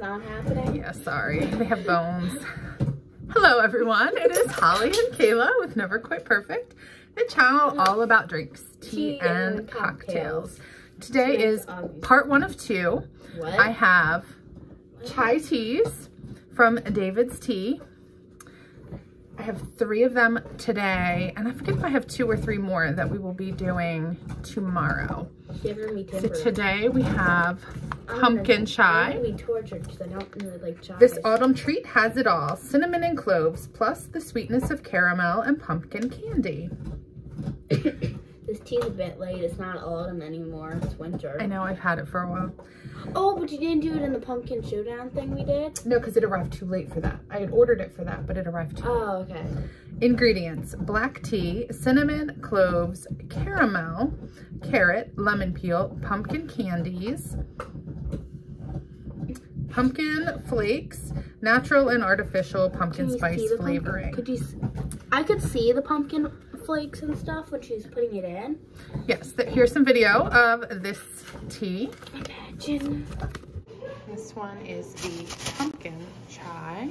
not happening. Yeah, sorry. They have bones. Hello, everyone. It is Holly and Kayla with Never Quite Perfect, the channel all about drinks, tea and cocktails. Today is part one of two. What? I have chai teas from David's Tea. I have three of them today, and I forget if I have two or three more that we will be doing tomorrow. So today we have pumpkin chai. This autumn treat has it all, cinnamon and cloves, plus the sweetness of caramel and pumpkin candy. This tea's a bit late. It's not autumn anymore. It's winter. I know. I've had it for a while. Oh, but you didn't do it in the pumpkin showdown thing we did? No, because it arrived too late for that. I had ordered it for that, but it arrived too late. Oh, okay. Ingredients: black tea, cinnamon, cloves, caramel, carrot, lemon peel, pumpkin candies, pumpkin flakes, natural and artificial pumpkin spice flavoring. I could see the pumpkin flakes and stuff when she's putting it in. Yes, here's some video of this tea. Imagine. This one is the pumpkin chai.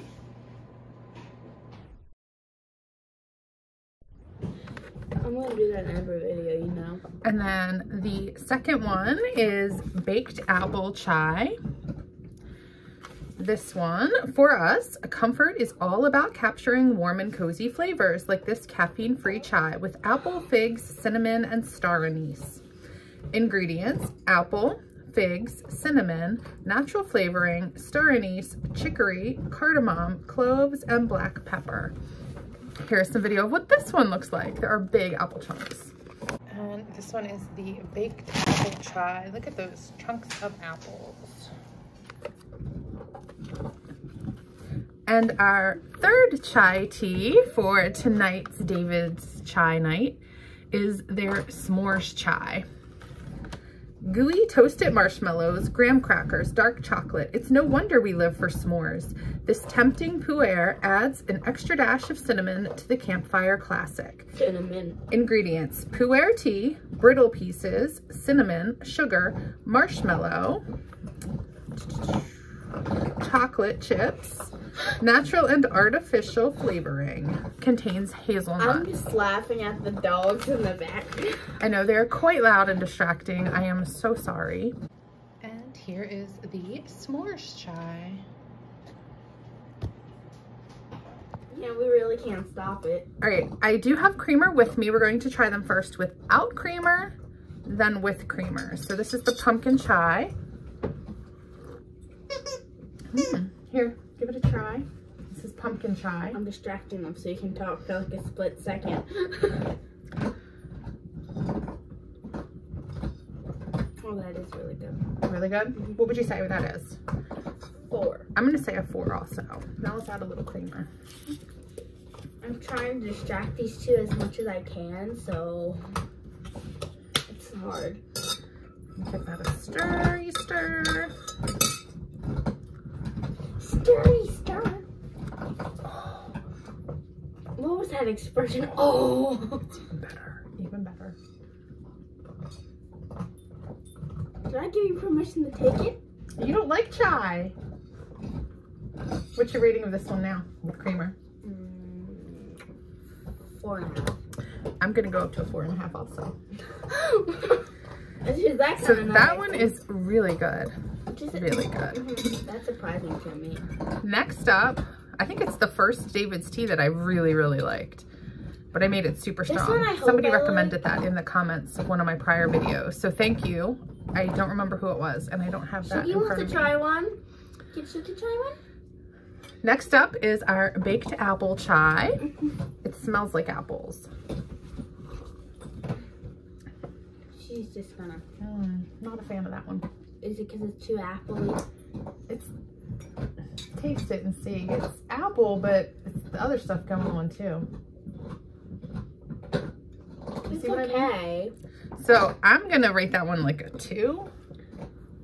I'm gonna do that in every video, you know. And then the second one is baked apple chai. This one, for us, comfort is all about capturing warm and cozy flavors like this caffeine-free chai with apple, figs, cinnamon, and star anise. Ingredients: apple, figs, cinnamon, natural flavoring, star anise, chicory, cardamom, cloves, and black pepper. Here's some video of what this one looks like. There are big apple chunks. And this one is the baked apple chai. Look at those chunks of apples. And our third chai tea for tonight's David's Chai Night is their s'mores chai. Gooey toasted marshmallows, graham crackers, dark chocolate. It's no wonder we live for s'mores. This tempting pu'er adds an extra dash of cinnamon to the campfire classic. Cinnamon. Ingredients: pu'er tea, brittle pieces, cinnamon, sugar, marshmallow, chocolate chips, natural and artificial flavoring. Contains hazelnut. I'm just laughing at the dogs in the back. I know, they're quite loud and distracting. I am so sorry. And here is the s'mores chai. Yeah, we really can't stop it. All right, I do have creamer with me. We're going to try them first without creamer, then with creamer. So this is the pumpkin chai. Here, give it a try. This is pumpkin chai. I'm distracting them so you can talk for like a split second. Oh, that is really good. Really good? Mm-hmm. What would you say that is? 4. I'm going to say a 4 also. Now let's add a little creamer. I'm trying to distract these two as much as I can, so it's hard. Give that a stirry stir. What was that expression? Oh, it's even better. Even better. Did I give you permission to take it? You don't like chai. What's your rating of this one now with creamer? 4.5. I'm gonna go up to a 4.5 also. So that one is really good. Really good. Mm-hmm. That's surprising to me. Next up, I think it's the first David's Tea that I really, really liked, but I made it super strong. Somebody recommended that in the comments of one of my prior videos, so thank you. I don't remember who it was, and I don't have that in front of me. Should you try one? Should you try one? Next up is our baked apple chai. It smells like apples. She's just gonna... not a fan of that one. Is it because it's too appley? It's, taste it and see. It's apple, but it's the other stuff going on too. It's okay. So I'm going to rate that one like a 2.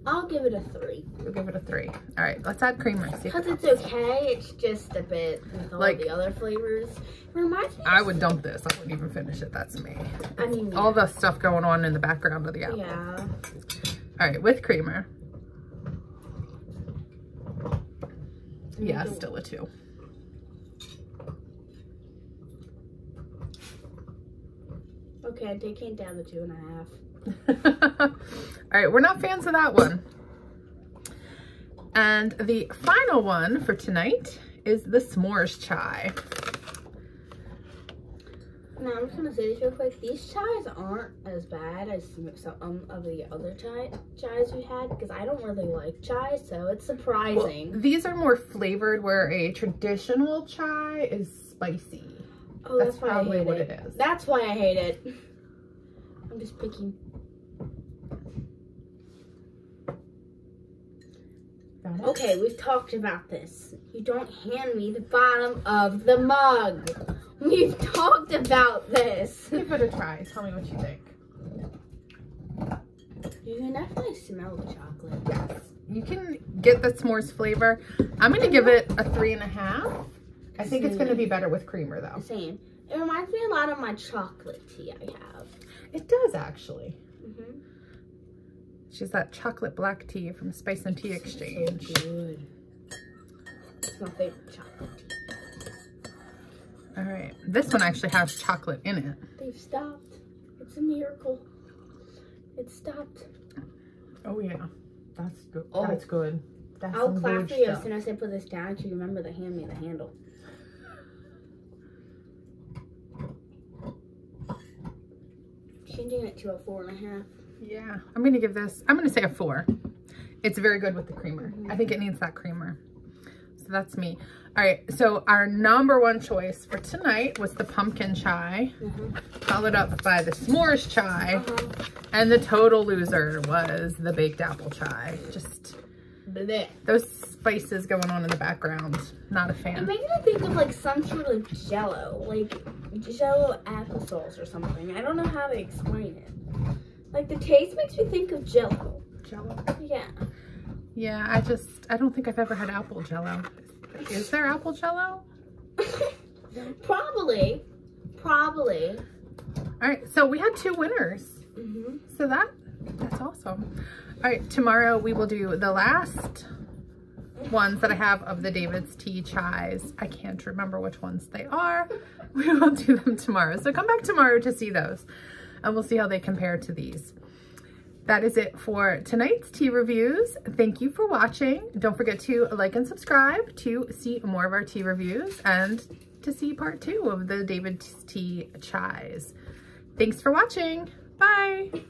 I'll give it a 3. You'll give it a 3. All right, let's add creamer. Because it's okay. It's just a bit with all like, the other flavors. Reminds me. I would dump this. I wouldn't even finish it. That's me. I mean, yeah. All the stuff going on in the background of the apple. Yeah. All right, with creamer. Yeah, still a 2. Okay, I did came down to 2.5. All right, we're not fans of that one. And the final one for tonight is the s'mores chai. Now, I'm just going to say this real quick. These chais aren't as bad as some of the other chais we had, because I don't really like chai, so it's surprising. Well, these are more flavored, where a traditional chai is spicy. Oh, that's why probably I hate what it is. That's why I hate it. I'm just picking. Okay, we've talked about this. You don't hand me the bottom of the mug. We've talked about this. Give it a try. Tell me what you think. You can definitely smell the chocolate. Yes. You can get the s'mores flavor. I'm going to give it a 3.5. I think it's going to be better with creamer, though. Same. It reminds me a lot of my chocolate tea I have. It does, actually. Mm-hmm. She's that chocolate black tea from Spice and Tea Exchange. So good. It's my favorite chocolate tea. All right. This one actually has chocolate in it. They've stopped. It's a miracle. It stopped. Oh, yeah. That's good. Oh. That's good. That's I'll clap for you as soon as I put this down, so you remember to hand me the handle. Changing it to a 4.5. Yeah, I'm going to give this, I'm going to say a 4. It's very good with the creamer. I think it needs that creamer. So that's me. All right, so our number one choice for tonight was the pumpkin chai, followed up by the s'mores chai, and the total loser was the baked apple chai. Just bleh. Those spices going on in the background. Not a fan. I'm making me think of like some sort of jello, like jello applesauce or something. I don't know how to explain it. Like, the taste makes me think of jello. Jello? Yeah. Yeah, I don't think I've ever had apple jello. Is there apple jello? Probably. Probably. All right, so we had 2 winners. So that's awesome. All right, tomorrow we will do the last ones that I have of the David's Tea chais. I can't remember which ones they are. We will do them tomorrow. So come back tomorrow to see those. And we'll see how they compare to these. That is it for tonight's tea reviews. Thank you for watching. Don't forget to like and subscribe to see more of our tea reviews and to see part 2 of the David's Tea chais. Thanks for watching. Bye.